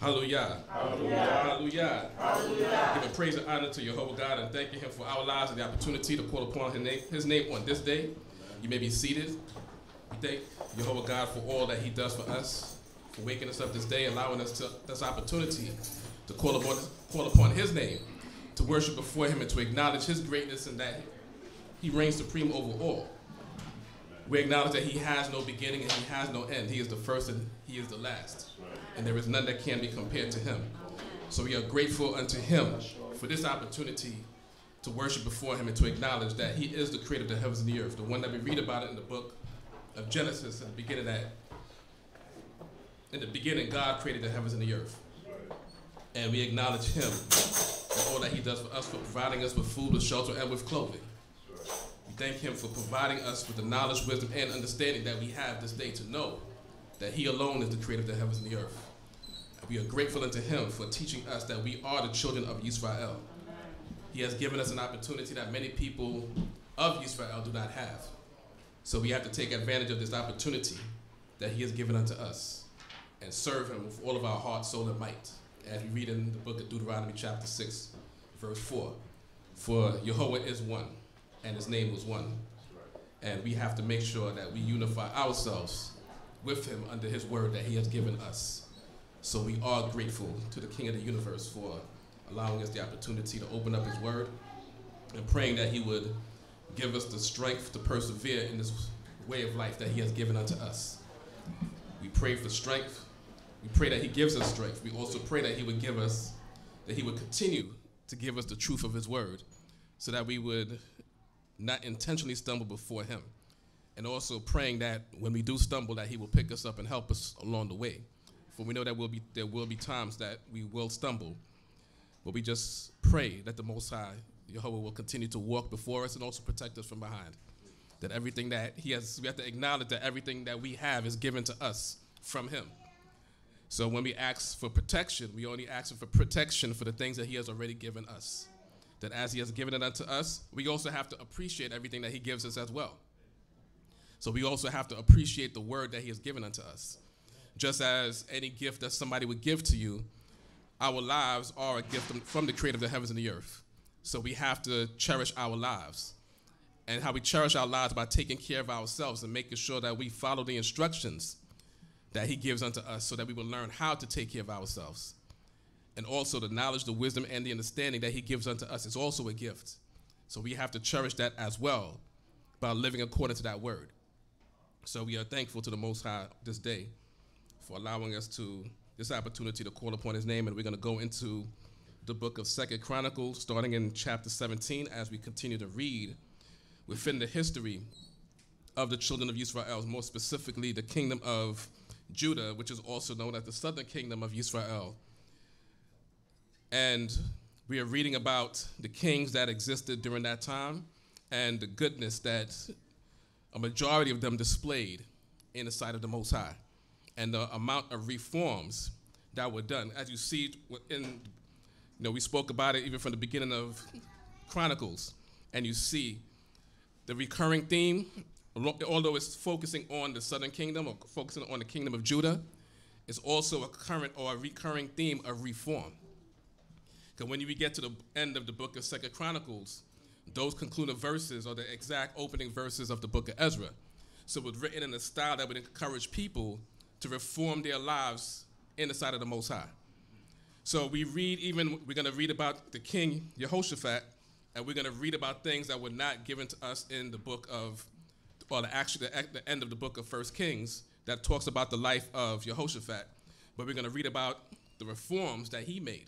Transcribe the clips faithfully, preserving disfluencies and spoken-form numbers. Hallelujah. Hallelujah. Hallelujah. Hallelujah. Giving praise and honor to Jehovah God and thanking him for our lives and the opportunity to call upon his name, his name on this day. You may be seated. We thank Jehovah God for all that he does for us, for waking us up this day, allowing us to, this opportunity to call upon, call upon his name, to worship before him and to acknowledge his greatness and that he reigns supreme over all. We acknowledge that he has no beginning and he has no end. He is the first and he is the last. And there is none that can be compared to him. So we are grateful unto him for this opportunity to worship before him and to acknowledge that he is the creator of the heavens and the earth, the one that we read about it in the book of Genesis. In the beginning, that in the beginning God created the heavens and the earth. And we acknowledge him and all that he does for us, for providing us with food, with shelter, and with clothing. We thank him for providing us with the knowledge, wisdom, and understanding that we have this day to know that he alone is the creator of the heavens and the earth. And we are grateful unto him for teaching us that we are the children of Yisrael. He has given us an opportunity that many people of Yisrael do not have. So we have to take advantage of this opportunity that he has given unto us and serve him with all of our heart, soul, and might. As we read in the book of Deuteronomy chapter six, verse four, for Jehovah is one, and his name was one. And we have to make sure that we unify ourselves with him under his word that he has given us. So we are grateful to the King of the universe for allowing us the opportunity to open up his word and praying that he would give us the strength to persevere in this way of life that he has given unto us. We pray for strength. We pray that he gives us strength. We also pray that he would give us, that he would continue to give us the truth of his word so that we would not intentionally stumble before him. And also praying that when we do stumble, that he will pick us up and help us along the way. For we know that we'll be, there will be times that we will stumble. But we just pray that the Most High, Jehovah, will continue to walk before us and also protect us from behind. That everything that he has, we have to acknowledge that everything that we have is given to us from him. So when we ask for protection, we only ask for protection for the things that he has already given us. That as he has given it unto us, we also have to appreciate everything that he gives us as well. So we also have to appreciate the word that he has given unto us. Just as any gift that somebody would give to you, our lives are a gift from the creator of the heavens and the earth. So we have to cherish our lives. And how we cherish our lives by taking care of ourselves and making sure that we follow the instructions that he gives unto us so that we will learn how to take care of ourselves. And also the knowledge, the wisdom, and the understanding that he gives unto us is also a gift. So we have to cherish that as well by living according to that word. So we are thankful to the Most High this day for allowing us to this opportunity to call upon his name, and we're going to go into the book of Second Chronicles, starting in chapter seventeen, as we continue to read within the history of the children of Israel, more specifically the kingdom of Judah, which is also known as the southern kingdom of Israel. And we are reading about the kings that existed during that time and the goodness that a majority of them displayed in the sight of the Most High, and the amount of reforms that were done. As you see, in, you know, we spoke about it even from the beginning of Chronicles, and you see the recurring theme, although it's focusing on the southern kingdom or focusing on the kingdom of Judah, it's also a current or a recurring theme of reform. Because when you get to the end of the book of Second Chronicles, those concluding verses are the exact opening verses of the book of Ezra. So it was written in a style that would encourage people to reform their lives in the sight of the Most High. So we read even, we're gonna read about the king Yehoshaphat, and we're gonna read about things that were not given to us in the book of, or the, actually the, the end of the book of First Kings that talks about the life of Yehoshaphat, but we're gonna read about the reforms that he made.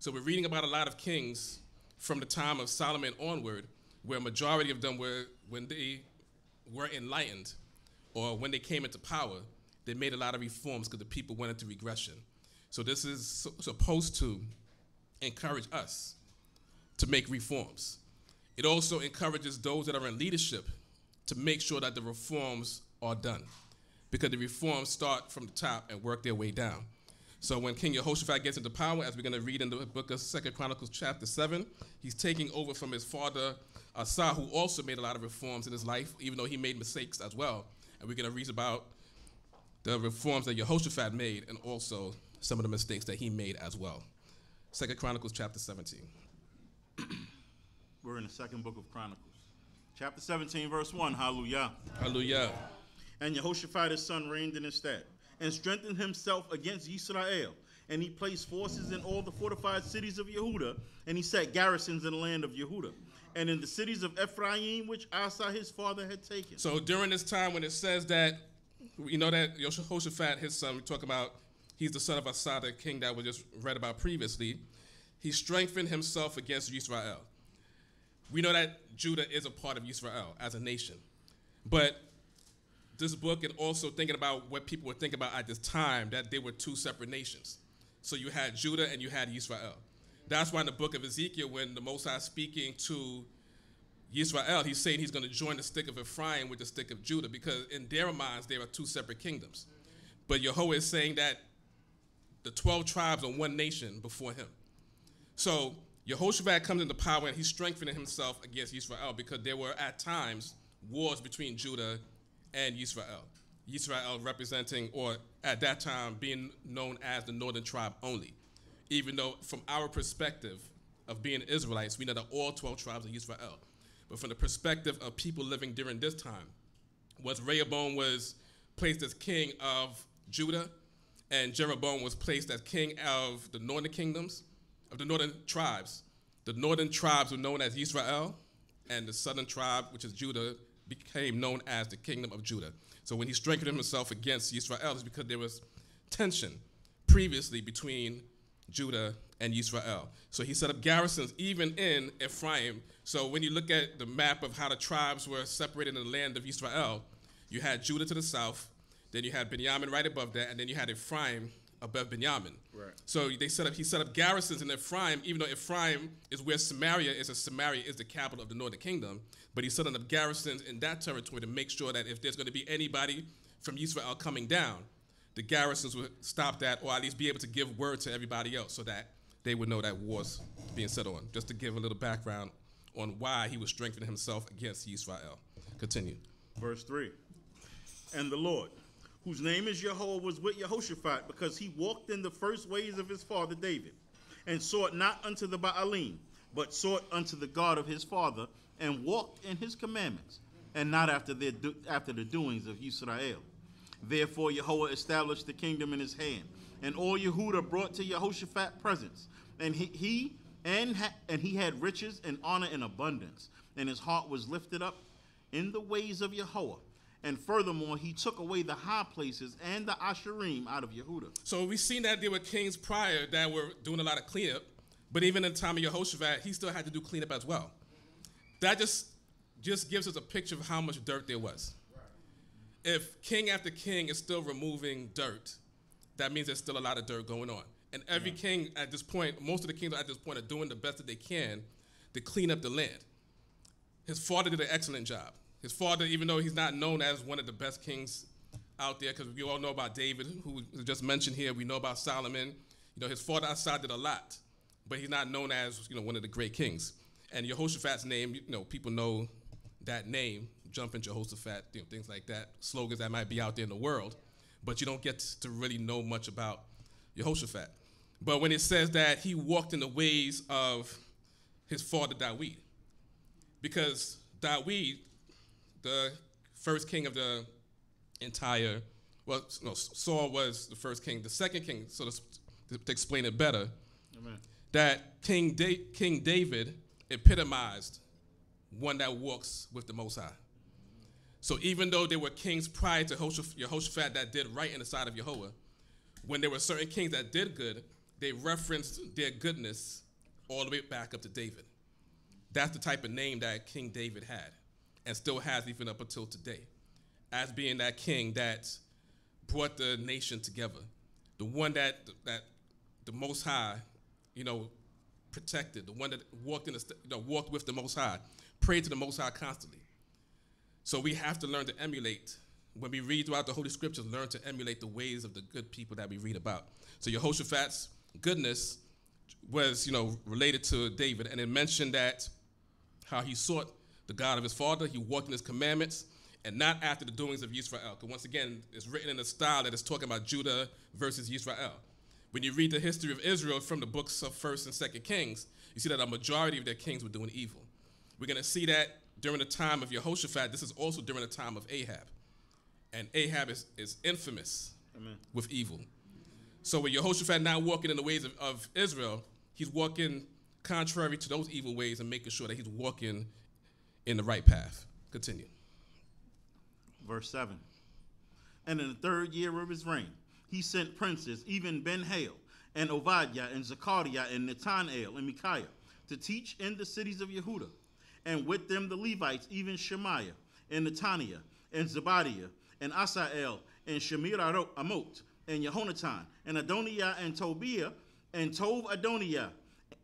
So we're reading about a lot of kings from the time of Solomon onward, where a majority of them were, when they were enlightened or when they came into power, they made a lot of reforms because the people went into regression. So this is so, supposed to encourage us to make reforms. It also encourages those that are in leadership to make sure that the reforms are done, because the reforms start from the top and work their way down. So when King Yehoshaphat gets into power, as we're going to read in the book of Second Chronicles chapter seven, he's taking over from his father Asa, who also made a lot of reforms in his life, even though he made mistakes as well. And we're going to read about the reforms that Yehoshaphat made, and also some of the mistakes that he made as well. Second Chronicles chapter seventeen. We're in the second book of Chronicles. Chapter seventeen, verse one, hallelujah. Hallelujah. And Yehoshaphat his son reigned in his stead, and strengthened himself against Yisrael. And he placed forces in all the fortified cities of Yehudah, and he set garrisons in the land of Yehudah, and in the cities of Ephraim, which Asa his father had taken. So during this time when it says that, you know that Yehoshaphat, his son, we talk about, he's the son of Asa, the king that we just read about previously. He strengthened himself against Yisrael. We know that Judah is a part of Yisrael as a nation. But this book, and also thinking about what people would think about at this time, that they were two separate nations. So you had Judah and you had Yisrael. That's why in the book of Ezekiel, when the Most High is speaking to Yisrael, he's saying he's going to join the stick of Ephraim with the stick of Judah, because in their minds, there are two separate kingdoms. But Yehoah is saying that the twelve tribes are one nation before him. So Yehoshaphat comes into power, and he's strengthening himself against Israel, because there were at times wars between Judah and Israel. Israel representing, or at that time being known as the northern tribe only. Even though from our perspective of being Israelites, we know that all twelve tribes are Israel. But from the perspective of people living during this time, was Rehoboam was placed as king of Judah, and Jeroboam was placed as king of the northern kingdoms, of the northern tribes. The northern tribes were known as Israel, and the southern tribe, which is Judah, became known as the kingdom of Judah. So when he strengthened himself against Israel, it's because there was tension previously between Judah and Israel. So he set up garrisons even in Ephraim. So when you look at the map of how the tribes were separated in the land of Israel, you had Judah to the south, then you had Binyamin right above that, and then you had Ephraim above Binyamin. Right. So they set up, he set up garrisons in Ephraim, even though Ephraim is where Samaria is, and Samaria is the capital of the northern kingdom, but he set up garrisons in that territory to make sure that if there's going to be anybody from Israel coming down, the garrisons would stop that, or at least be able to give word to everybody else so that they would know that war's being set on. Just to give a little background on why he was strengthening himself against Israel. Continue. Verse three. And the Lord, whose name is Yehovah, was with Yehoshaphat, because he walked in the first ways of his father David, and sought not unto the Baalim, but sought unto the God of his father, and walked in his commandments, and not after, their do after the doings of Israel. Therefore Yehoah established the kingdom in his hand, and all Yehudah brought to Yehoshaphat presents, and he, he and ha and he had riches and honor in abundance, and his heart was lifted up in the ways of Yehoah. And furthermore, he took away the high places and the Asherim out of Yehudah. So we've seen that there were kings prior that were doing a lot of cleanup, but even in the time of Yehoshaphat, he still had to do cleanup as well. That just just gives us a picture of how much dirt there was. If king after king is still removing dirt, that means there's still a lot of dirt going on. And every yeah. king at this point, most of the kings at this point are doing the best that they can to clean up the land. His father did an excellent job. His father, even though he's not known as one of the best kings out there, because we all know about David, who was just mentioned here. We know about Solomon. You know, his father Asa did a lot, but he's not known as, you know, one of the great kings. And Yehoshaphat's name, you know, people know that name. Jumping Jehoshaphat, you know, things like that, slogans that might be out there in the world, but you don't get to really know much about Yehoshaphat. But when it says that he walked in the ways of his father David, because David, the first king of the entire, well, no, Saul was the first king, the second king, so to, to explain it better, Amen. that King, da King David epitomized one that walks with the Most High. So even though there were kings prior to Yehoshaphat that did right in the sight of Yehoah, when there were certain kings that did good, they referenced their goodness all the way back up to David. That's the type of name that King David had, and still has even up until today, as being that king that brought the nation together, the one that that the Most High, you know, protected, the one that walked in the, you know, walked with the Most High, prayed to the Most High constantly. So we have to learn to emulate. When we read throughout the Holy Scriptures, learn to emulate the ways of the good people that we read about. So Yehoshaphat's goodness was, you know, related to David, and it mentioned that how he sought the God of his father, he walked in his commandments, and not after the doings of Yisrael. Because once again, it's written in a style that is talking about Judah versus Yisrael, When you read the history of Israel from the books of First and Second Kings, you see that a majority of their kings were doing evil. We're going to see that during the time of Yehoshaphat. This is also during the time of Ahab. And Ahab is, is infamous Amen. With evil. So with Yehoshaphat now walking in the ways of, of Israel, he's walking contrary to those evil ways and making sure that he's walking in the right path. Continue. Verse seven. And in the third year of his reign, he sent princes, even Ben-Hail, and Ovadia, and Zechariah, and Netanael, and Micaiah, to teach in the cities of Yehudah, and with them the Levites, even Shemaiah, and Netaniah, and Zebadiah, and Asael, and Shemir-Amot, and Yehonatan, and Adoniah, and Tobiah, and Tov-Adoniah,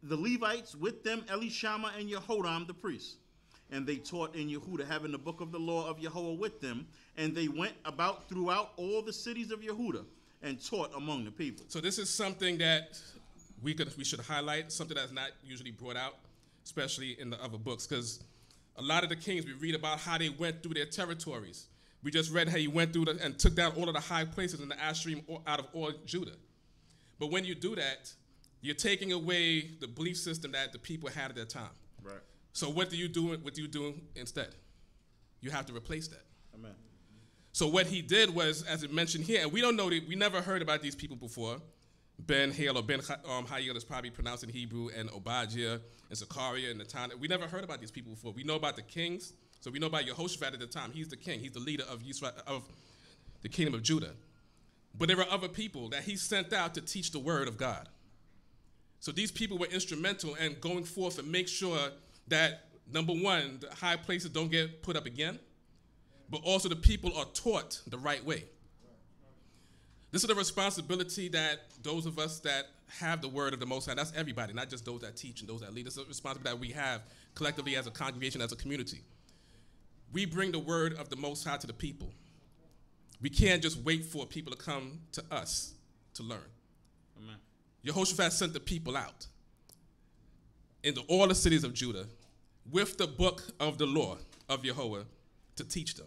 the Levites, with them Elishama and Yehoram the priests. And they taught in Yehudah, having the book of the law of Yehovah with them. And they went about throughout all the cities of Yehudah and taught among the people. So this is something that we could we should highlight, something that's not usually brought out, especially in the other books, because a lot of the kings, we read about how they went through their territories. We just read how he went through the, and took down all of the high places in the Asherim out of all Judah. But when you do that, you're taking away the belief system that the people had at that time. Right. So what do you do? What do you do instead? You have to replace that. Amen. So what he did was, as it mentioned here, and we don't know that we never heard about these people before. Ben-Hail or Ben um, Hail is probably pronounced in Hebrew, and Obadiah and Zechariah and Netanah. We never heard about these people before. We know about the kings, so we know about Yehoshaphat at the time. He's the king. He's the leader of Yisrael, of the kingdom of Judah. But there were other people that he sent out to teach the word of God. So these people were instrumental in going forth and make sure that, number one, the high places don't get put up again, but also the people are taught the right way. This is the responsibility that those of us that have the word of the Most High, that's everybody, not just those that teach and those that lead. It's a responsibility that we have collectively as a congregation, as a community. We bring the word of the Most High to the people. We can't just wait for people to come to us to learn. Amen. Yehoshaphat sent the people out into all the cities of Judah with the book of the law of Yehovah to teach them.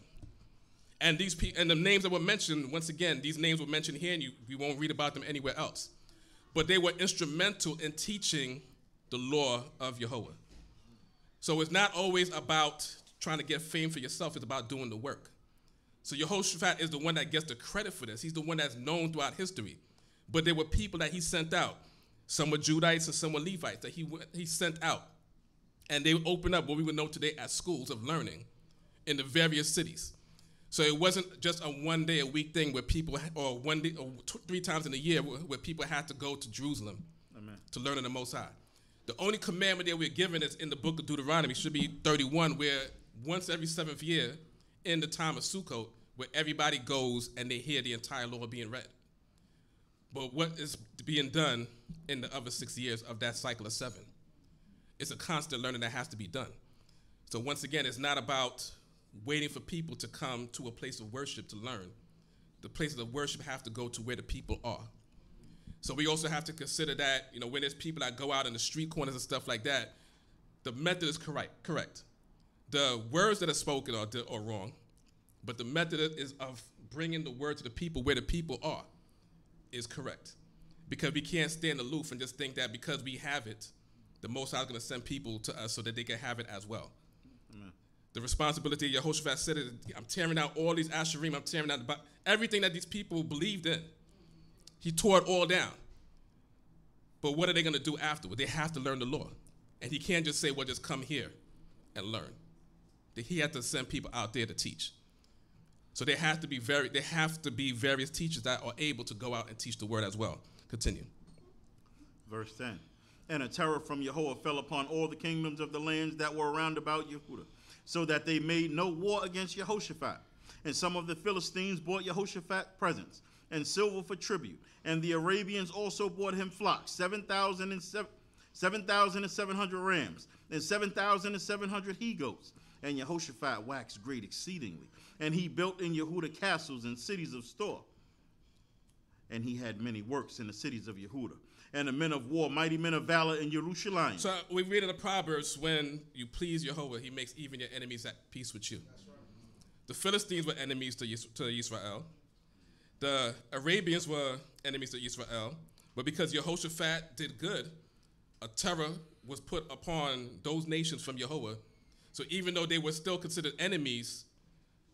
And these pe and the names that were mentioned, once again, these names were mentioned here, and you, you won't read about them anywhere else. But they were instrumental in teaching the law of Yehovah. So it's not always about trying to get fame for yourself. It's about doing the work. So Yehoshaphat is the one that gets the credit for this. He's the one that's known throughout history. But there were people that he sent out. Some were Judites and some were Levites that he, he sent out. And they opened up what we would know today as schools of learning in the various cities. So it wasn't just a one day a week thing where people, or one day, or two, three times in a year where, where people had to go to Jerusalem Amen. To learn in the Most High. The only commandment that we're given is in the book of Deuteronomy, should be thirty-one, where once every seventh year in the time of Sukkot, where everybody goes and they hear the entire law being read. But what is being done in the other six years of that cycle of seven? It's a constant learning that has to be done. So once again, it's not about waiting for people to come to a place of worship to learn. The places of worship have to go to where the people are. So we also have to consider that, you know, when there's people that go out in the street corners and stuff like that, the method is correct. correct. The words that are spoken are, are wrong, but the method is of bringing the word to the people where the people are. Is correct, because we can't stand aloof and just think that because we have it, the Most High is going to send people to us so that they can have it as well. Amen. The responsibility of Yehoshaphat said is, I'm tearing out all these Asherim, I'm tearing out the, everything that these people believed in. He tore it all down. But what are they going to do afterward? They have to learn the law. And he can't just say, well, just come here and learn. He had to send people out there to teach. So there have to be very, there have to be various teachers that are able to go out and teach the word as well. Continue. Verse ten. And a terror from Yehovah fell upon all the kingdoms of the lands that were around about Yehudah, so that they made no war against Yehoshaphat. And some of the Philistines brought Yehoshaphat presents and silver for tribute. And the Arabians also brought him flocks, seven thousand seven hundred rams and seven thousand seven hundred he goats. And Yehoshaphat waxed great exceedingly. And he built in Yehudah castles and cities of store. And he had many works in the cities of Yehudah. And the men of war, mighty men of valor in Jerusalem. So we read in the Proverbs, when you please Jehovah, he makes even your enemies at peace with you. That's right. The Philistines were enemies to Israel. The Arabians were enemies to Israel. But because Yehoshaphat did good, a terror was put upon those nations from Yehovah. So even though they were still considered enemies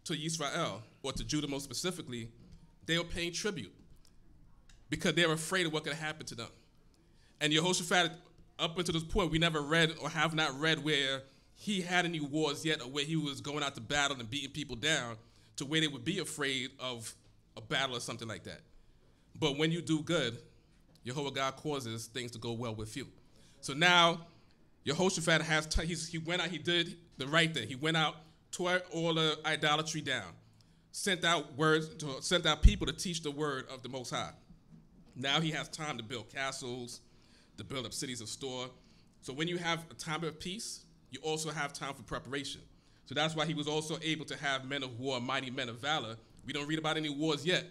to Yisrael, or to Judah most specifically, they were paying tribute because they were afraid of what could happen to them. And Yehoshaphat, up until this point, we never read or have not read where he had any wars yet, or where he was going out to battle and beating people down to where they would be afraid of a battle or something like that. But when you do good, Yehovah God causes things to go well with you. So now, Yehoshaphat has, t he's, he went out, he did the right thing. He went out, tore all the idolatry down, sent out words, to, sent out people to teach the word of the Most High. Now he has time to build castles, to build up cities of store. So when you have a time of peace, you also have time for preparation. So that's why he was also able to have men of war, mighty men of valor. We don't read about any wars yet,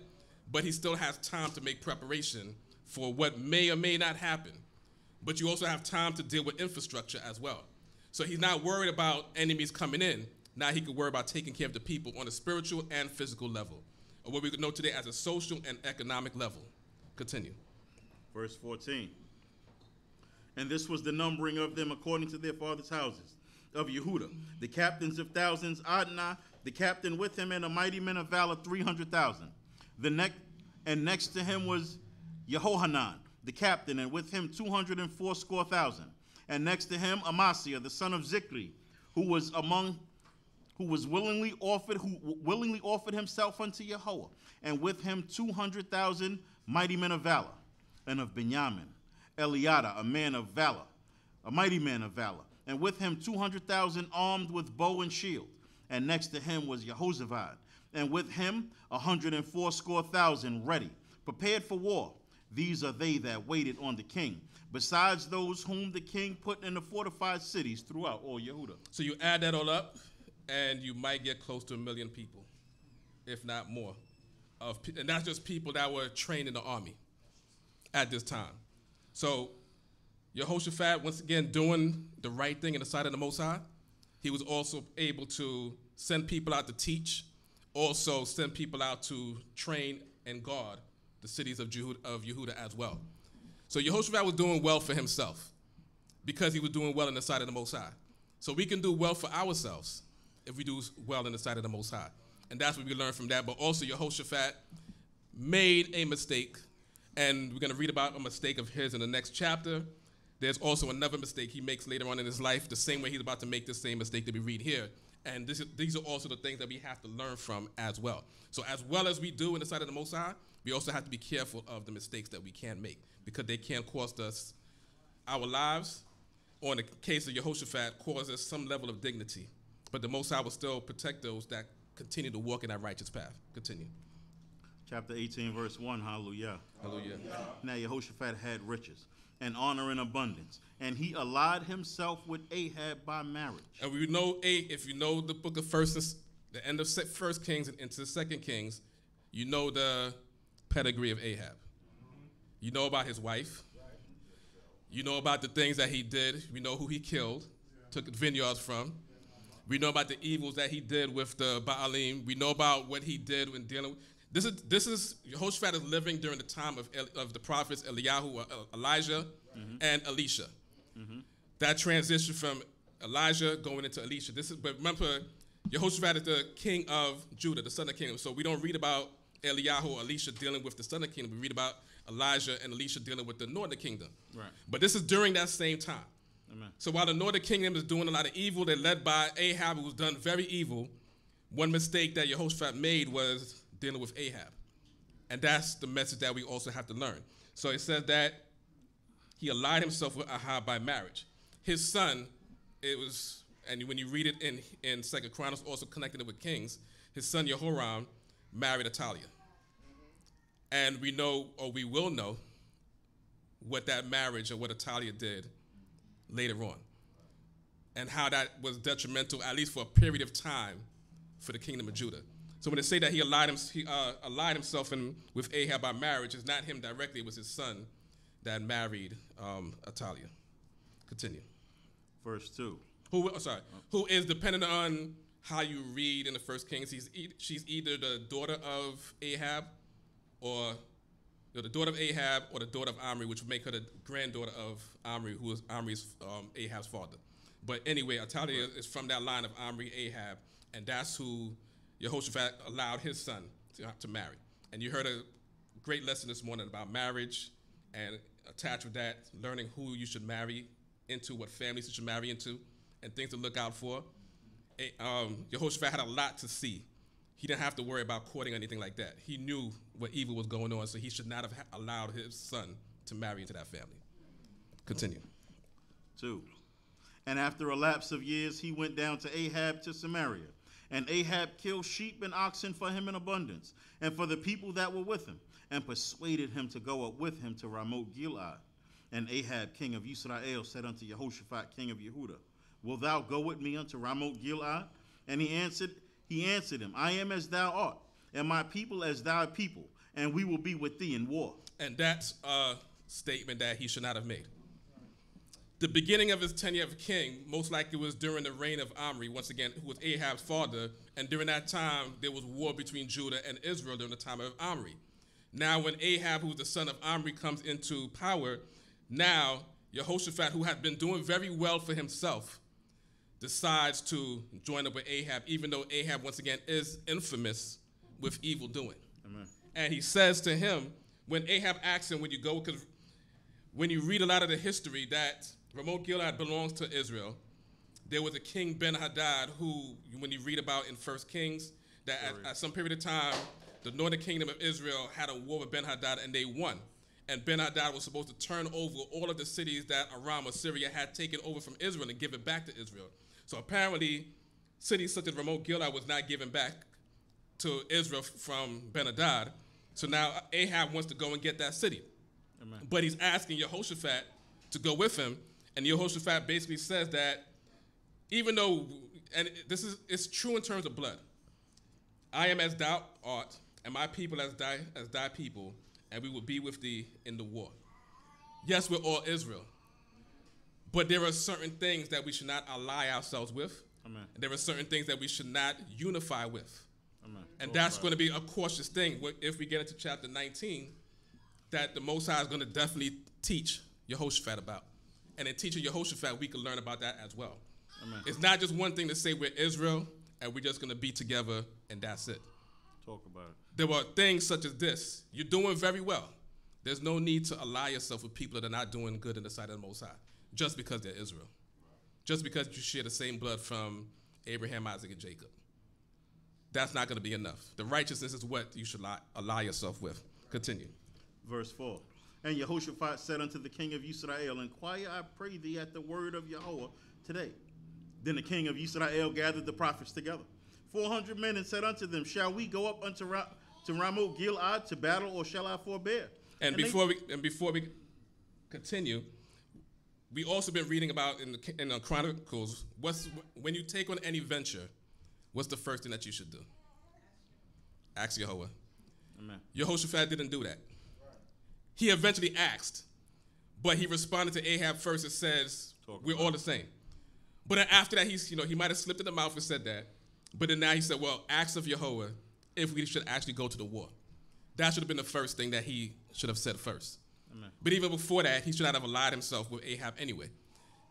but he still has time to make preparation for what may or may not happen. But you also have time to deal with infrastructure as well. So he's not worried about enemies coming in. Now he can worry about taking care of the people on a spiritual and physical level, or what we could know today as a social and economic level. Continue. Verse fourteen. And this was the numbering of them according to their fathers' houses, of Yehudah, the captains of thousands, Adonai, the captain with him, and a mighty men of valor, three hundred thousand. The next, and next to him was Yehohanan, the captain, and with him two hundred and fourscore thousand. And next to him Amasiah, the son of Zikri, who was among, who was willingly offered, who willingly offered himself unto Yehovah, and with him two hundred thousand mighty men of valor. And of Binyamin, Eliada, a man of valor, a mighty man of valor, and with him two hundred thousand armed with bow and shield. And next to him was Jehoshaphat, and with him a hundred and fourscore thousand ready, prepared for war. These are they that waited on the king, besides those whom the king put in the fortified cities throughout all Yehudah. So you add that all up, and you might get close to a million people, if not more. Of, and that's just people that were trained in the army at this time. So Yehoshaphat, once again, doing the right thing in the sight of the Most High. He was also able to send people out to teach, also send people out to train and guard the cities of Yehudah, of Yehudah as well. So Yehoshaphat was doing well for himself because he was doing well in the sight of the Most High. So we can do well for ourselves if we do well in the sight of the Most High. And that's what we learn from that. But also Yehoshaphat made a mistake, and we're going to read about a mistake of his in the next chapter. There's also another mistake he makes later on in his life, the same way he's about to make the same mistake that we read here. And this is, these are also the things that we have to learn from as well. So as well as we do in the sight of the Most High, we also have to be careful of the mistakes that we can make, because they can cost us our lives, or in the case of Yehoshaphat, cause us some level of dignity. But the Most High will still protect those that continue to walk in that righteous path. Continue. Chapter eighteen, verse one, hallelujah. Hallelujah. Now Yehoshaphat had riches and honor in abundance, and he allied himself with Ahab by marriage. And we know, if you know the book of First, the end of First Kings and into Second Kings, you know the pedigree of Ahab. You know about his wife. You know about the things that he did. We know who he killed, took vineyards from. We know about the evils that he did with the Baalim. We know about what he did when dealing with. This is, this is, Yehoshaphat is living during the time of, of the prophets Eliyahu, Elijah, mm-hmm. and Elisha. Mm-hmm. That transition from Elijah going into Elisha. This is, but remember, Yehoshaphat is the king of Judah, the son of the kingdom. So we don't read about Eliyahu or Elisha dealing with the southern kingdom. We read about Elijah and Elisha dealing with the northern kingdom. Right. But this is during that same time. Amen. So while the northern kingdom is doing a lot of evil, they're led by Ahab, who's done very evil. One mistake that Yehoshaphat made was dealing with Ahab. And that's the message that we also have to learn. So it says that he allied himself with Ahab by marriage. His son, it was, and when you read it in, in Second Chronicles, also connected it with Kings, his son Yehoram married Athaliah. And we know, or we will know, what that marriage or what Athaliah did later on, and how that was detrimental, at least for a period of time, for the kingdom of Judah. So when they say that he allied, him, he, uh, allied himself in, with Ahab by marriage, it's not him directly, it was his son that married um, Athaliah. Continue. Verse two. Who, oh, sorry, who is dependent on how you read in the First Kings, he's e she's either the daughter of Ahab or you know, the daughter of Ahab or the daughter of Omri, which would make her the granddaughter of Omri, who was Omri's, um, Ahab's father. But anyway, Athaliah right. is from that line of Omri, Ahab, and that's who Yehoshaphat allowed his son to, to marry. And you heard a great lesson this morning about marriage and attached with that, learning who you should marry into, what families you should marry into, and things to look out for. Um, Yehoshaphat had a lot to see. He didn't have to worry about courting or anything like that. He knew what evil was going on, so he should not have allowed his son to marry into that family. Continue. Two. And after a lapse of years, he went down to Ahab to Samaria. And Ahab killed sheep and oxen for him in abundance, and for the people that were with him, and persuaded him to go up with him to Ramoth Gilead. And Ahab, king of Yisrael, said unto Yehoshaphat, king of Yehudah, "Wilt thou go with me unto Ramoth Gilead?" And he answered, he answered him, "I am as thou art, and my people as thy people, and we will be with thee in war." And that's a statement that he should not have made. The beginning of his tenure of king most likely was during the reign of Omri, once again, who was Ahab's father, and during that time, there was war between Judah and Israel during the time of Omri. Now when Ahab, who was the son of Omri, comes into power, now Yehoshaphat, who had been doing very well for himself, decides to join up with Ahab, even though Ahab, once again, is infamous with evil doing. Amen. And he says to him, when Ahab asks him, when you go, because when you read a lot of the history that Ramoth Gilead belongs to Israel. There was a king, Ben-Hadad, who, when you read about in First Kings, that at, at some period of time, the northern kingdom of Israel had a war with Ben-Hadad, and they won. And Ben-Hadad was supposed to turn over all of the cities that Aram or Syria had taken over from Israel and give it back to Israel. So apparently, cities such as Ramoth Gilead was not given back to Israel from Ben-Hadad. So now Ahab wants to go and get that city. Amen. But he's asking Yehoshaphat to go with him. And Yehoshaphat basically says that even though, and this is, it's true in terms of blood, I am as thou art, and my people as thy, as thy people, and we will be with thee in the war. Yes, we're all Israel, but there are certain things that we should not ally ourselves with. Amen. And there are certain things that we should not unify with. Amen. And that's going to be a cautious thing if we get into chapter nineteen that the Most High is going to definitely teach Yehoshaphat about. And in teaching Yehoshaphat, we can learn about that as well. Amen. It's not just one thing to say we're Israel and we're just going to be together and that's it. Talk about it. There were things such as this. You're doing very well. There's no need to ally yourself with people that are not doing good in the sight of the Most High just because they're Israel, just because you share the same blood from Abraham, Isaac, and Jacob. That's not going to be enough. The righteousness is what you should lie, ally yourself with. Continue. Verse four. And Yehoshaphat said unto the king of Israel, "Inquire, I pray thee, at the word of Yahweh today." Then the king of Israel gathered the prophets together, four hundred men, and said unto them, "Shall we go up unto Ra to Ramoth Gilead to battle, or shall I forbear?" And, and before we and before we continue, we also been reading about in the, in the Chronicles, what's when you take on any venture, what's the first thing that you should do? Ask Yahweh. Amen. Yehoshaphat didn't do that. He eventually asked, but he responded to Ahab first and says, Talk we're all the same. But then after that, he's, you know, he might have slipped in the mouth and said that, but then now he said, well, ask of Jehovah if we should actually go to the war. That should have been the first thing that he should have said first. Amen. But even before that, he should not have allied himself with Ahab anyway.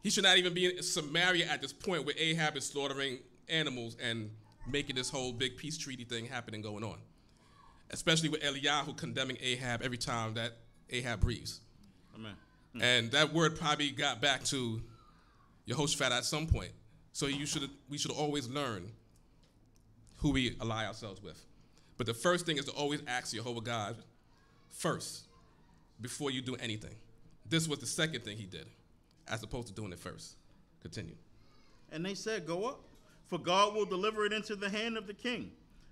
He should not even be in Samaria at this point where Ahab is slaughtering animals and making this whole big peace treaty thing happen and going on, especially with Eliyahu condemning Ahab every time that Ahab breathes. Amen. And that word probably got back to Yehoshaphat at some point. So you should, we should always learn who we ally ourselves with. But the first thing is to always ask Jehovah God first before you do anything. This was the second thing he did, as opposed to doing it first. Continue. And they said, "Go up, for God will deliver it into the hand of the king."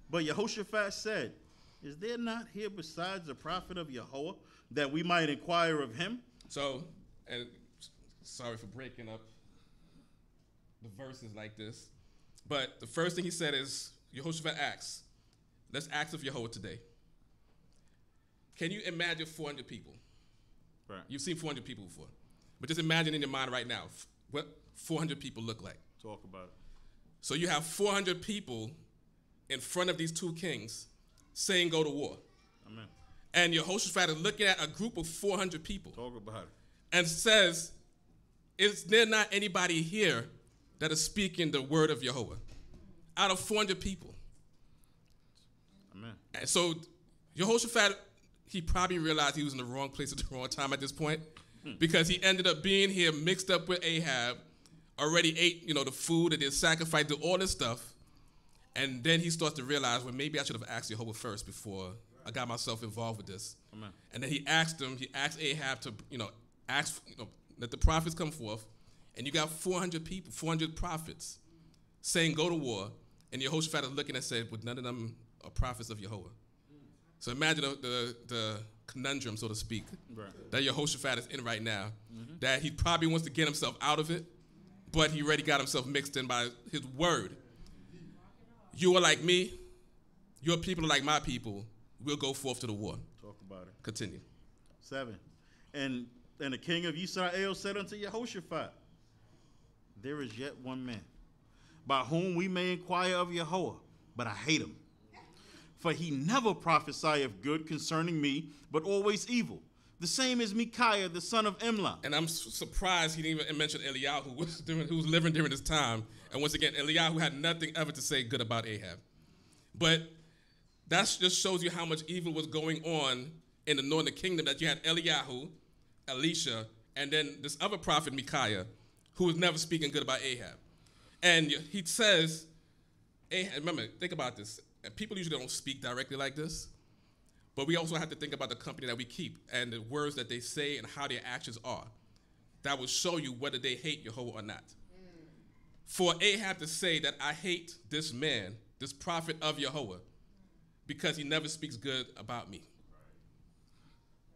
But Yehoshaphat said, "Is there not here besides a prophet of Jehovah, that we might inquire of him?" So, and sorry for breaking up the verses like this, but the first thing he said is, Yehoshaphat asks, let's ask of Jehovah today. Can you imagine four hundred people? Right. You've seen four hundred people before, but just imagine in your mind right now what four hundred people look like. Talk about it. So you have four hundred people in front of these two kings saying go to war. Amen. And Yehoshaphat is looking at a group of four hundred people. Talk about it. And says, is there not anybody here that is speaking the word of Jehovah? Out of four hundred people. Amen. And so Yehoshaphat, he probably realized he was in the wrong place at the wrong time at this point, hmm. because he ended up being here mixed up with Ahab, already ate, you know, the food and did sacrifice, did all this stuff. And then he starts to realize, well, maybe I should have asked Jehovah first before I got myself involved with this. Amen. And then he asked him, he asked Ahab to, you know, ask, you know, let the prophets come forth. And you got four hundred people, four hundred prophets saying, go to war. And Yehoshaphat is looking and said, but none of them are prophets of Jehovah. So imagine the, the, the conundrum, so to speak, right. that Yehoshaphat is in right now, mm-hmm. that he probably wants to get himself out of it, but he already got himself mixed in by his word. You are like me, your people are like my people, we'll go forth to the war. Talk about it. Continue. Seven. And, and the king of Israel said unto Yehoshaphat, there is yet one man by whom we may inquire of Jehovah, but I hate him. For he never prophesieth good concerning me, but always evil. The same is Micaiah, the son of Imlah. And I'm su surprised he didn't even mention Eliyahu, who was, doing, who was living during this time. And once again, Eliyahu had nothing ever to say good about Ahab. But that just shows you how much evil was going on in the northern kingdom, that you had Eliyahu, Elisha, and then this other prophet, Micaiah, who was never speaking good about Ahab. And he says, Ahab, remember, think about this. People usually don't speak directly like this, but we also have to think about the company that we keep and the words that they say and how their actions are. That will show you whether they hate Jehovah or not. Mm. For Ahab to say that I hate this man, this prophet of Jehovah, because he never speaks good about me.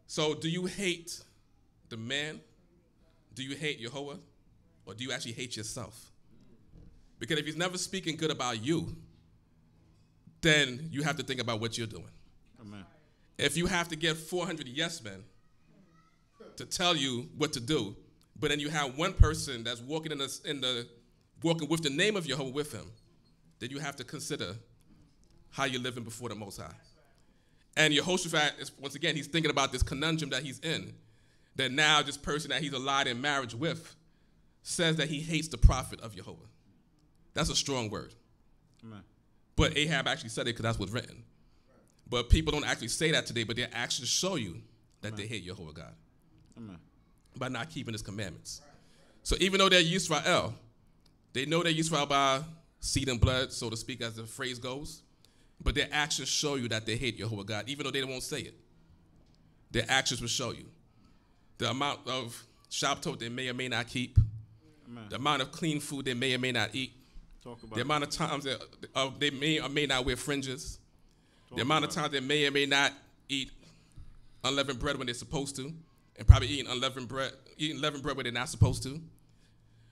So do you hate the man? Do you hate Jehovah? Or do you actually hate yourself? Because if he's never speaking good about you, then you have to think about what you're doing. Amen. If you have to get four hundred yes men to tell you what to do, but then you have one person that's walking in the, in the walking with the name of Jehovah with him, then you have to consider how you're living before the Most High. And Yehoshaphat is, once again, he's thinking about this conundrum that he's in, that now this person that he's allied in marriage with says that he hates the prophet of Jehovah. That's a strong word. Amen. But Ahab actually said it because that's what's written. But people don't actually say that today, but their actions show you that Amen. They hate Jehovah God Amen. By not keeping his commandments. So even though they're Yisrael, they know they're Yisrael by seed and blood, so to speak, as the phrase goes, but their actions show you that they hate Jehovah God, even though they won't say it. Their actions will show you. The amount of shabtot they may or may not keep, Amen. The amount of clean food they may or may not eat, Talk about the amount of times that uh, they may or may not wear fringes, Talk the amount of times they may or may not eat unleavened bread when they're supposed to, and probably eating unleavened bread, eating leavened bread when they're not supposed to,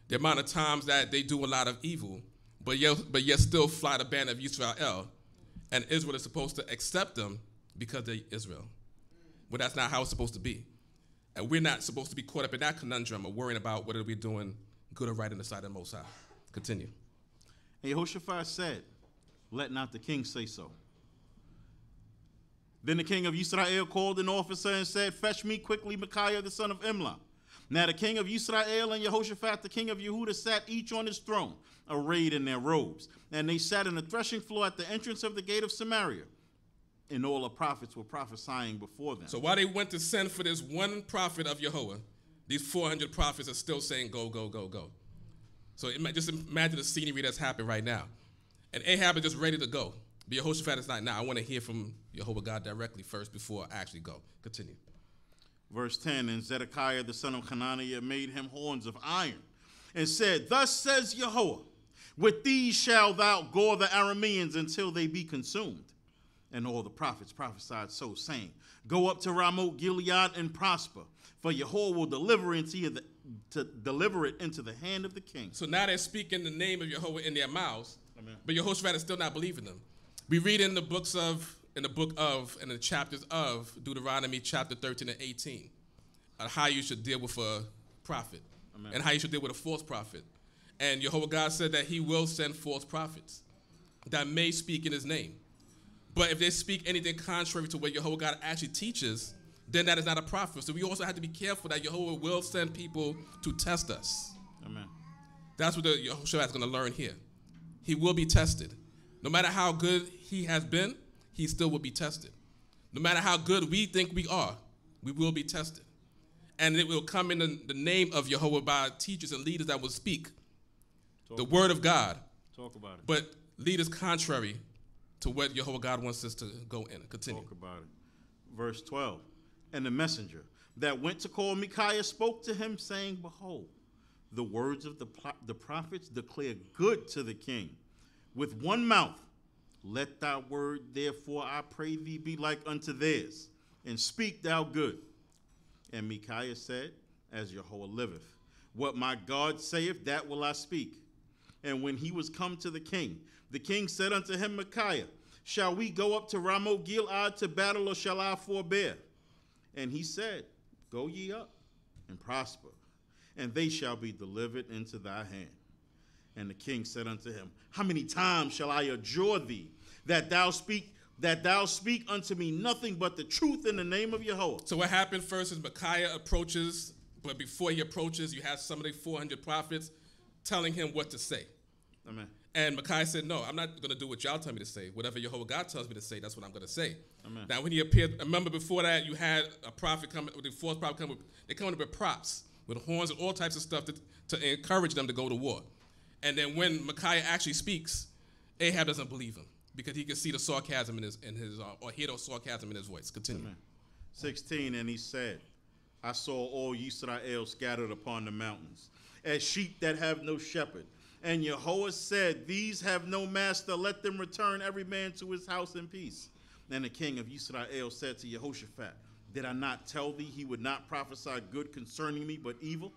the amount of times that they do a lot of evil, but yet, but yet still fly the banner of Israel, and Israel is supposed to accept them because they're Israel. But that's not how it's supposed to be. And we're not supposed to be caught up in that conundrum of worrying about whether we're doing good or right in the sight of the Most High. Continue. And Yehoshaphat said, let not the king say so. Then the king of Israel called an officer and said, fetch me quickly Micaiah the son of Imlah. Now the king of Israel and Yehoshaphat the king of Yehudah sat each on his throne, arrayed in their robes. And they sat in the threshing floor at the entrance of the gate of Samaria. And all the prophets were prophesying before them. So while they went to send for this one prophet of Jehovah, these four hundred prophets are still saying, go, go, go, go. So just imagine the scenery that's happened right now. And Ahab is just ready to go. But Yehoshaphat is like, nah, I want to hear from Jehovah God directly first before I actually go. Continue. Verse ten, and Zedekiah the son of Hananiah made him horns of iron and said, thus says Jehovah, with these shall thou gore the Arameans until they be consumed. And all the prophets prophesied so, saying, go up to Ramoth Gilead and prosper, for Jehovah will deliver into you the to deliver it into the hand of the king. So now they're speaking the name of Jehovah in their mouths, Amen. But Yehoshaphat is still not believing them. We read in the books of, in the book of, in the chapters of Deuteronomy chapter thirteen and eighteen, on how you should deal with a prophet, Amen. And how you should deal with a false prophet. And Jehovah God said that he will send false prophets that may speak in his name. But if they speak anything contrary to what Yehovah God actually teaches, then that is not a prophet. So we also have to be careful that Yehovah will send people to test us. Amen. That's what the Yehoshaphat is going to learn here. He will be tested. No matter how good he has been, he still will be tested. No matter how good we think we are, we will be tested. And it will come in the, the name of Yehovah by teachers and leaders that will speak Talk the word of God. Talk about it. But leaders contrary to what Yehovah God wants us to go in. Continue. Talk about it. Verse twelve. And the messenger that went to call Micaiah spoke to him, saying, Behold, the words of the, the prophets declare good to the king. With one mouth, let thy word, therefore, I pray thee, be like unto theirs, and speak thou good. And Micaiah said, As Yehovah liveth, what my God saith, that will I speak. And when he was come to the king, the king said unto him, Micaiah, shall we go up to Ramoth Gilead to battle, or shall I forbear? And he said, Go ye up and prosper, and they shall be delivered into thy hand. And the king said unto him, How many times shall I adjure thee that thou speak that thou speak unto me nothing but the truth in the name of Yehovah? So what happened first is Micaiah approaches, but before he approaches, you have some of the four hundred prophets telling him what to say. Amen. And Micaiah said, No, I'm not going to do what y'all tell me to say. Whatever Yehovah God tells me to say, that's what I'm going to say. Amen. Now, when he appeared, remember before that, you had a prophet come, the fourth prophet come, with, they come up with props, with horns and all types of stuff to, to encourage them to go to war. And then when Micaiah actually speaks, Ahab doesn't believe him because he can see the sarcasm in his, in his uh, or hear the sarcasm in his voice. Continue. Amen. sixteen, and he said, I saw all Yisrael scattered upon the mountains, as sheep that have no shepherd. And Yehoah said, These have no master, let them return every man to his house in peace. Then the king of Yisrael said to Yehoshaphat, Did I not tell thee he would not prophesy good concerning me, but evil?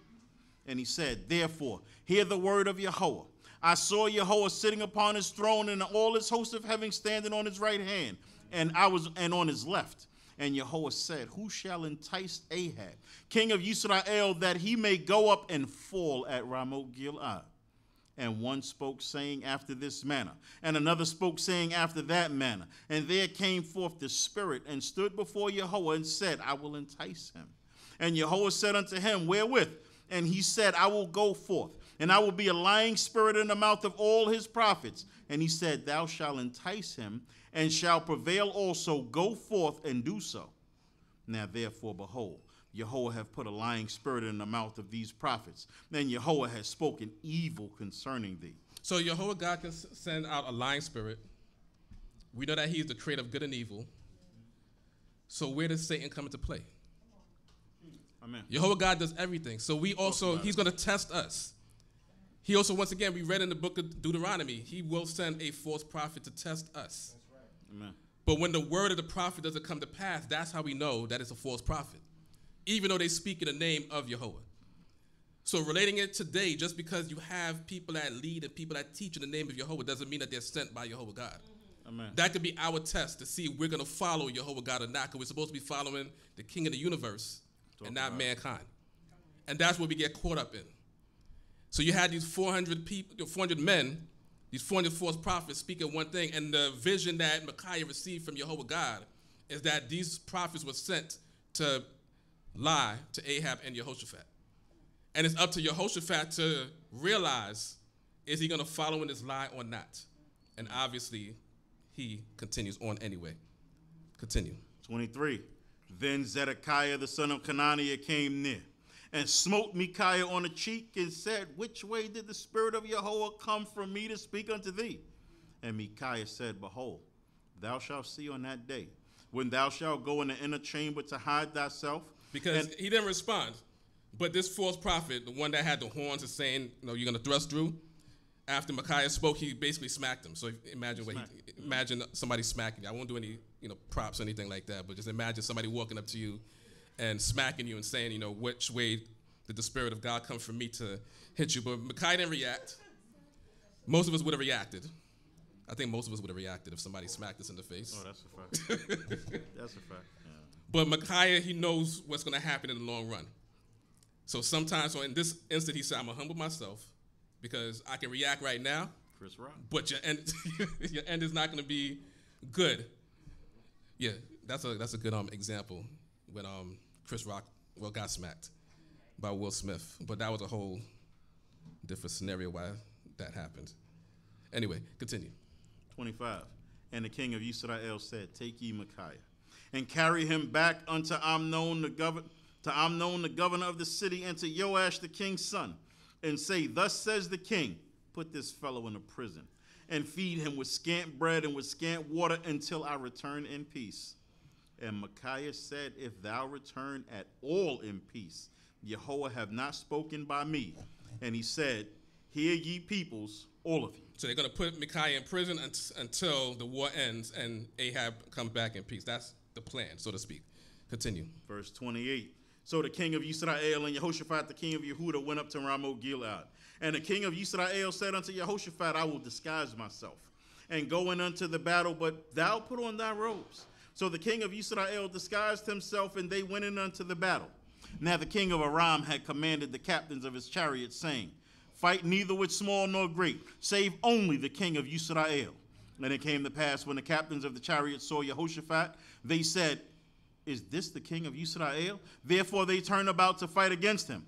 And he said, Therefore, hear the word of Yehoah. I saw Yehoah sitting upon his throne, and all his host of heaven standing on his right hand, and I was and on his left. And Yehoah said, Who shall entice Ahab, king of Yisrael, that he may go up and fall at Ramoth Gilead? And one spoke, saying after this manner, and another spoke, saying after that manner. And there came forth the spirit, and stood before Yehoah, and said, I will entice him. And Yehoah said unto him, Wherewith? And he said, I will go forth, and I will be a lying spirit in the mouth of all his prophets. And he said, Thou shalt entice him, and shalt prevail also. Go forth and do so. Now therefore, behold, Yehoah hath put a lying spirit in the mouth of these prophets. Then Yehoah has spoken evil concerning thee. So Yehoah God can send out a lying spirit. We know that he is the creator of good and evil. So where does Satan come into play? Amen. Yehoah God does everything. So we also, he's going to test us. He also, once again, we read in the book of Deuteronomy, he will send a false prophet to test us. That's right. Amen. But when the word of the prophet doesn't come to pass, that's how we know that it's a false prophet, even though they speak in the name of Yehoah. So relating it today, just because you have people that lead and people that teach in the name of Yehoah doesn't mean that they're sent by Yehoah God. Amen. That could be our test to see if we're going to follow Yehoah God or not, because we're supposed to be following the king of the universe Talk and not mankind. And that's what we get caught up in. So you had these four hundred people, four hundred men, these four hundred false prophets speaking one thing, and the vision that Micaiah received from Yehoah God is that these prophets were sent to lie to Ahab and Yehoshaphat. And it's up to Yehoshaphat to realize, is he going to follow in this lie or not? And obviously, he continues on anyway. Continue. twenty-three. Then Zedekiah the son of Hananiah came near, and smote Micaiah on the cheek, and said, Which way did the spirit of Yehoah come from me to speak unto thee? And Micaiah said, Behold, thou shalt see on that day, when thou shalt go in the inner chamber to hide thyself. Because and he didn't respond. But this false prophet, the one that had the horns, is saying, you know, you're going to thrust through. After Micaiah spoke, he basically smacked him. So imagine what he, imagine somebody smacking you. I won't do any, you know, props or anything like that. But just imagine somebody walking up to you and smacking you and saying, you know, which way did the spirit of God come from me to hit you? But Micaiah didn't react. Most of us would have reacted. I think most of us would have reacted if somebody smacked us in the face. Oh, that's a fact. That's a fact. Yeah. But Micaiah, he knows what's going to happen in the long run. So sometimes, so in this instant, he said, I'm going to humble myself because I can react right now. Chris Rock. But your end, your end is not going to be good. Yeah, that's a that's a good um example when um Chris Rock well got smacked by Will Smith, but that was a whole different scenario why that happened. Anyway, continue. twenty-five. And the king of Israel said, "Take ye Micaiah, and carry him back unto Amnon the governor, to Amnon the governor of the city, and to Joash the king's son, and say, Thus says the king, put this fellow in a prison, and feed him with scant bread and with scant water until I return in peace." And Micaiah said, "If thou return at all in peace, Yehoah have not spoken by me." And he said, "Hear ye peoples, all of you." So they're going to put Micaiah in prison until the war ends and Ahab comes back in peace. That's the plan, so to speak. Continue. Verse twenty-eight. So the king of Yisrael and Yehoshaphat, the king of Yehudah, went up to Ramoth Gilead. And the king of Yisrael said unto Yehoshaphat, "I will disguise myself and go in unto the battle, but thou put on thy robes." So the king of Israel disguised himself, and they went in unto the battle. Now the king of Aram had commanded the captains of his chariots, saying, "Fight neither with small nor great, save only the king of Israel." And it came to pass, when the captains of the chariots saw Yehoshaphat, they said, "Is this the king of Israel?" Therefore they turned about to fight against him.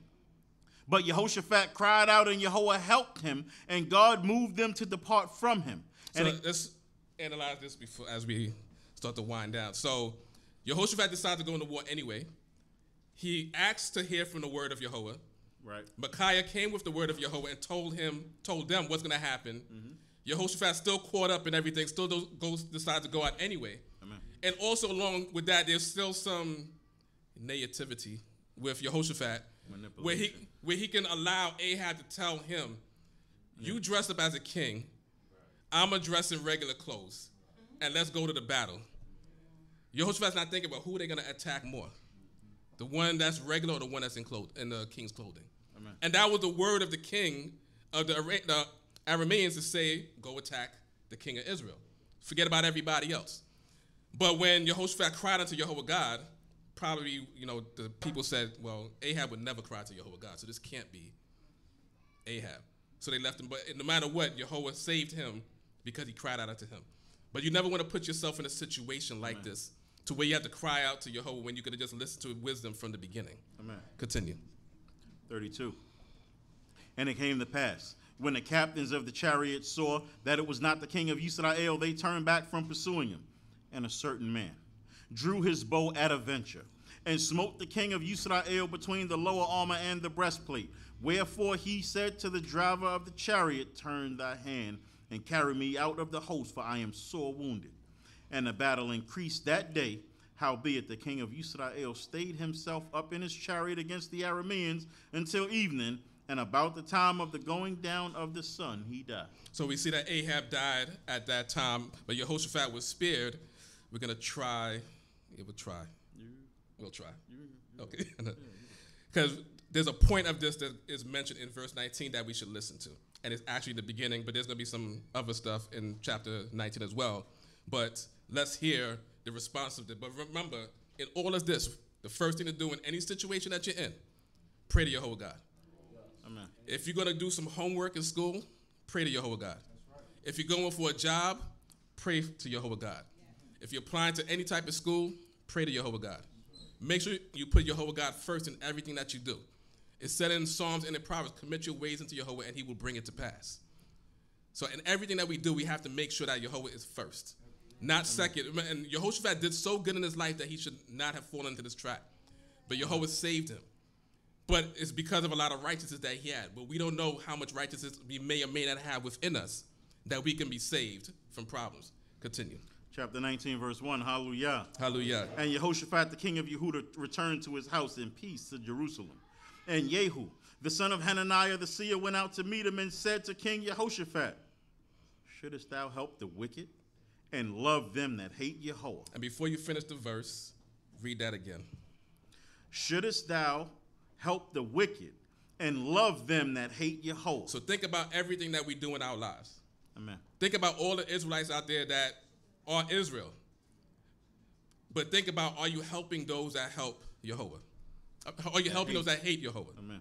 But Yehoshaphat cried out, and Yehoah helped him, and God moved them to depart from him. And so let's analyze this before as we start to wind down. So Yehoshaphat decides to go into war anyway. He asks to hear from the word of Yehoah. Right. Micaiah came with the word of Yehoah and told him, told them what's going to happen. Mm-hmm. Yehoshaphat still caught up in everything, still goes decides to go out anyway. Amen. And also along with that, there's still some negativity with Yehoshaphat, where he where he can allow Ahab to tell him, yeah. "You dress up as a king, I'm gonna dress in regular clothes, and let's go to the battle." Yehoshaphat's not thinking about who they're gonna attack more. The one that's regular or the one that's in, clo in the king's clothing. Amen. And that was the word of the king of the, Ara the Arameans to say, go attack the king of Israel. Forget about everybody else. But when Yehoshaphat cried unto Jehovah God, probably, you know, the people said, well, Ahab would never cry to Jehovah God, so this can't be Ahab. So they left him. But no matter what, Jehovah saved him because he cried out unto him. But you never want to put yourself in a situation like Amen. This, to where you have to cry out to Yehoah when you could have just listened to wisdom from the beginning. Amen. Continue. thirty-two. And it came to pass, when the captains of the chariots saw that it was not the king of Israel, they turned back from pursuing him. And a certain man drew his bow at a venture, and smote the king of Israel between the lower armor and the breastplate. Wherefore he said to the driver of the chariot, "Turn thy hand, and carry me out of the host, for I am sore wounded." And the battle increased that day. Howbeit the king of Israel stayed himself up in his chariot against the Arameans until evening, and about the time of the going down of the sun he died. So we see that Ahab died at that time, but Yehoshaphat was spared. We're going to try. It will try. You, we'll try. You, you, okay. Because there's a point of this that is mentioned in verse nineteen that we should listen to. And it's actually the beginning, but there's going to be some other stuff in chapter nineteen as well. But let's hear the response of the. But remember, in all of this, the first thing to do in any situation that you're in, pray to Yehoah God. Amen. If you're going to do some homework in school, pray to Yehoah God. That's right. If you're going for a job, pray to Yehoah God. Yeah. If you're applying to any type of school, pray to Yehoah God. Make sure you put Yehoah God first in everything that you do. It's said in Psalms and in Proverbs, commit your ways unto Yehoah and he will bring it to pass. So in everything that we do, we have to make sure that Yehoah is first. Not second. And Yehoshaphat did so good in his life that he should not have fallen into this trap. But Yehoah saved him. But it's because of a lot of righteousness that he had. But we don't know how much righteousness we may or may not have within us that we can be saved from problems. Continue. Chapter nineteen, verse one, hallelujah. Hallelujah. And Yehoshaphat, the king of Yehudah, returned to his house in peace to Jerusalem. And Yehu, the son of Hananiah the seer, went out to meet him and said to King Yehoshaphat, "Shouldest thou help the wicked? And love them that hate Yehoah." And before you finish the verse, read that again. "Shouldest thou help the wicked and love them that hate Yehoah." So think about everything that we do in our lives. Amen. Think about all the Israelites out there that are Israel. But think about, are you helping those that help Yehoah? Are you helping those that hate Yehoah? Amen.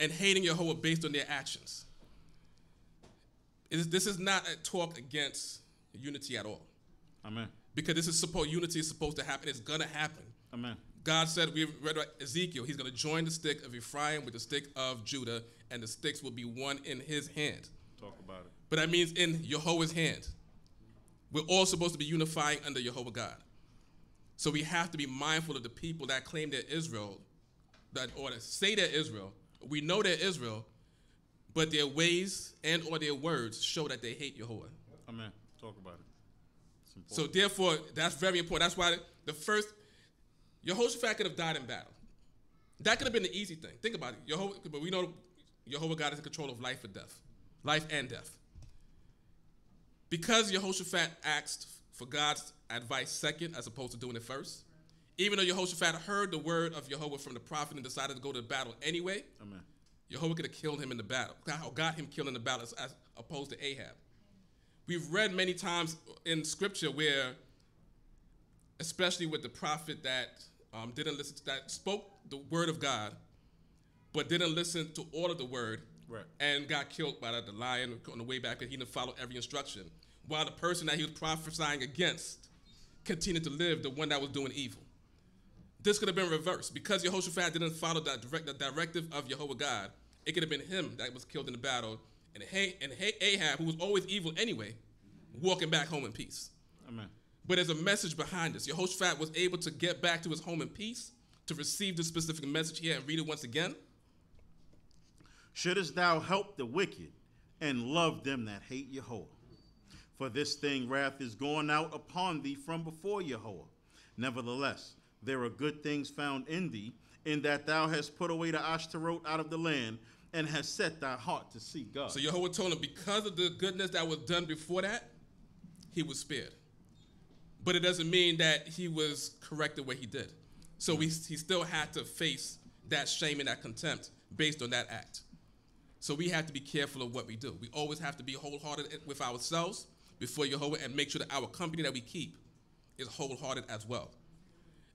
And hating Yehoah based on their actions. It is, this is not a talk against Unity at all. Amen. because this is supposed, unity is supposed to happen. It's going to happen. Amen. God said, we read about Ezekiel, he's going to join the stick of Ephraim with the stick of Judah, and the sticks will be one in his hand. Talk about it. But that means in Yehovah's hand. We're all supposed to be unifying under Yehovah God. So we have to be mindful of the people that claim they're Israel, that or that say they're Israel. We know they're Israel, but their ways and or their words show that they hate Yehovah. Amen. Talk about it. So therefore, that's very important. That's why the first, Yehoshaphat could have died in battle. That could have been the easy thing. Think about it. Yehovah, but we know Yehovah God is in control of life or death, life and death. Because Yehoshaphat asked for God's advice second as opposed to doing it first, even though Yehoshaphat heard the word of Yehovah from the prophet and decided to go to the battle anyway, Amen. Yehovah could have killed him in the battle, got him killed in the battle as opposed to Ahab. We've read many times in scripture where, especially with the prophet that um, didn't listen, to, that spoke the word of God, but didn't listen to all of the word, right. and got killed by the lion on the way back because he didn't follow every instruction, while the person that he was prophesying against continued to live, the one that was doing evil. This could have been reversed. Because Yehoshaphat didn't follow that direct, the directive of Yehovah God, it could have been him that was killed in the battle, and, hey, and hey, Ahab, who was always evil anyway, walking back home in peace. Amen. But there's a message behind this. Yehoshaphat was able to get back to his home in peace, to receive this specific message here and read it once again. Shouldest thou help the wicked and love them that hate Yehovah? For this thing wrath is going out upon thee from before Yehovah. Nevertheless, there are good things found in thee, in that thou hast put away the Ashtaroth out of the land and hast set thy heart to seek God. So Yehovah told him because of the goodness that was done before that, he was spared. But it doesn't mean that he was corrected what he did. So we, he still had to face that shame and that contempt based on that act. So we have to be careful of what we do. We always have to be wholehearted with ourselves before Yehovah and make sure that our company that we keep is wholehearted as well.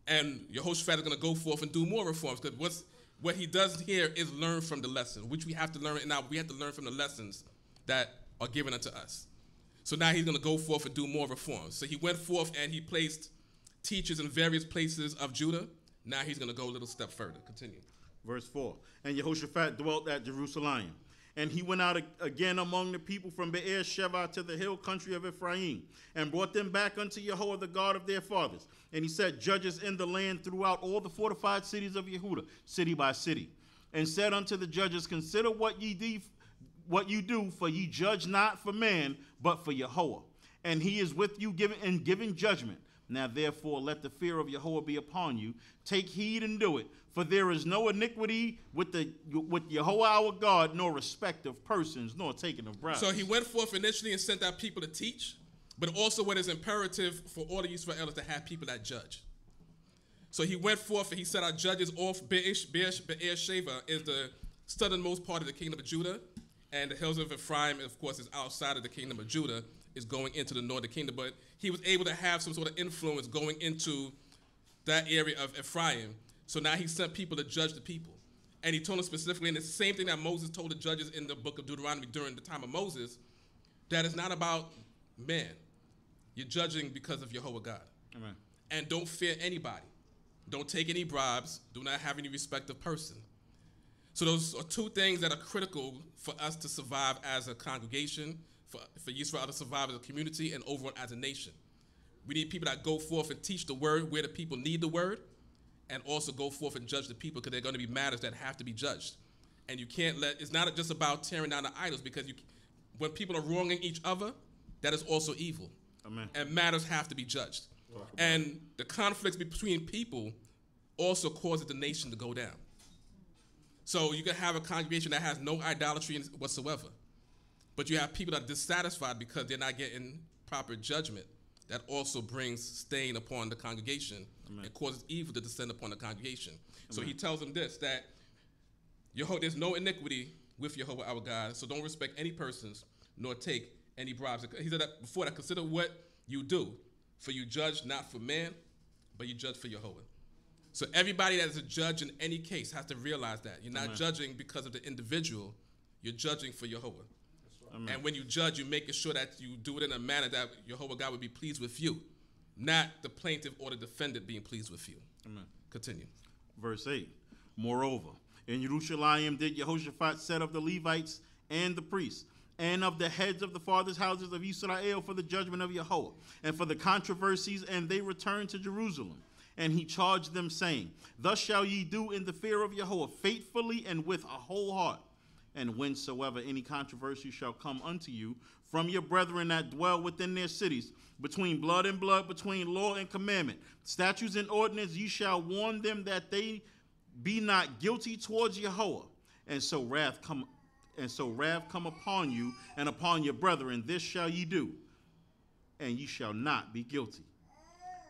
And Yehoshaphat is going to go forth and do more reforms because what's what he does here is learn from the lesson, which we have to learn. And now we have to learn from the lessons that are given unto us. So now he's going to go forth and do more reforms. So he went forth and he placed teachers in various places of Judah. Now he's going to go a little step further. Continue. Verse four, and Yehoshaphat dwelt at Jerusalem. And he went out again among the people from Beer-sheba to the hill country of Ephraim, and brought them back unto Yehoah, the God of their fathers. And he set judges in the land throughout all the fortified cities of Yehudah, city by city, and said unto the judges, Consider what ye do, what you do, for ye judge not for man, but for Yehoah. And he is with you giving in giving judgment. Now therefore let the fear of Yehoah be upon you. Take heed and do it, for there is no iniquity with the with Yehoah our God, nor respect of persons, nor taking of bribes. So he went forth initially and sent out people to teach, but also what is imperative for all the Israel is to have people that judge. So he went forth and he set out judges off Beer-sheba is the southernmost part of the kingdom of Judah, and the hills of Ephraim, of course, is outside of the kingdom of Judah. Is going into the northern kingdom, but he was able to have some sort of influence going into that area of Ephraim. So now he sent people to judge the people. And he told them specifically, and the same thing that Moses told the judges in the book of Deuteronomy during the time of Moses, that it's not about man. You're judging because of Yehovah God. Amen. And don't fear anybody. Don't take any bribes. Do not have any respect of person. So those are two things that are critical for us to survive as a congregation, for, for Yisrael to survive as a community and overall as a nation. We need people that go forth and teach the word where the people need the word and also go forth and judge the people because they're going to be matters that have to be judged. And you can't let, it's not just about tearing down the idols because you, when people are wronging each other, that is also evil. Amen. And matters have to be judged. Wow. And the conflicts between people also causes the nation to go down. So you can have a congregation that has no idolatry whatsoever. But you have people that are dissatisfied because they're not getting proper judgment. That also brings stain upon the congregation. Amen. And causes evil to descend upon the congregation. Amen. So he tells them this, that Yehovah, there's no iniquity with Yehovah our God, so don't respect any persons, nor take any bribes. He said that before that, consider what you do, for you judge not for man, but you judge for Yehovah. So everybody that is a judge in any case has to realize that. You're not Amen. Judging because of the individual, you're judging for Yehovah. Amen. And when you judge, you're making sure that you do it in a manner that Yehovah God would be pleased with you, not the plaintiff or the defendant being pleased with you. Amen. Continue. Verse eight. Moreover, in Jerusalem did Yehoshaphat set up the Levites and the priests, and of the heads of the fathers' houses of Israel for the judgment of Yehovah, and for the controversies, and they returned to Jerusalem. And he charged them, saying, Thus shall ye do in the fear of Yehovah, faithfully and with a whole heart. And whensoever any controversy shall come unto you from your brethren that dwell within their cities, between blood and blood, between law and commandment, statutes and ordinance, ye shall warn them that they be not guilty towards Yehovah. And so wrath come And so wrath come upon you and upon your brethren, this shall ye do, and ye shall not be guilty.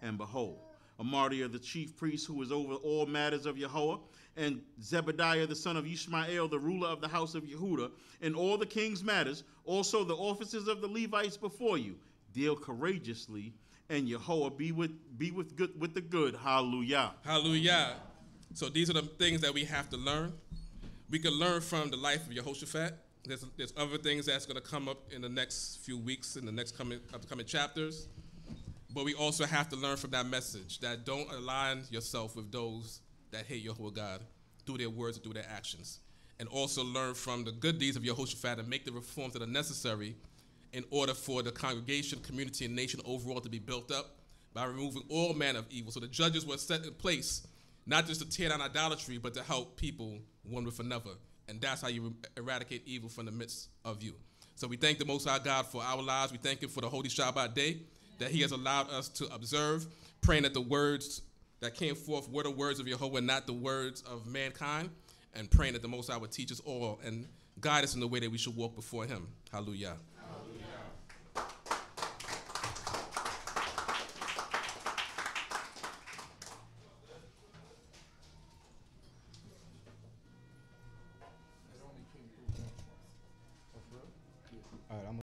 And behold, Amariah the chief priest, who is over all matters of Yehoah, and Zebediah the son of Ishmael, the ruler of the house of Yehudah, and all the king's matters, also the officers of the Levites before you, deal courageously, and Yehoah be with be with good with the good. Hallelujah. Hallelujah. So these are the things that we have to learn. We can learn from the life of Yehoshaphat. There's, there's other things that's going to come up in the next few weeks, in the next coming, upcoming chapters. But we also have to learn from that message, that don't align yourself with those that hate Yehovah God through their words and through their actions. And also learn from the good deeds of Yehoshaphat and make the reforms that are necessary in order for the congregation, community, and nation overall to be built up by removing all manner of evil. So the judges were set in place not just to tear down idolatry, but to help people one with another. And that's how you eradicate evil from the midst of you. So we thank the Most High God for our lives. We thank him for the Holy Shabbat day that he has allowed us to observe, praying that the words that came forth were the words of Yehovah, not the words of mankind, and praying that the Most High would teach us all and guide us in the way that we should walk before him. Hallelujah. Hallelujah.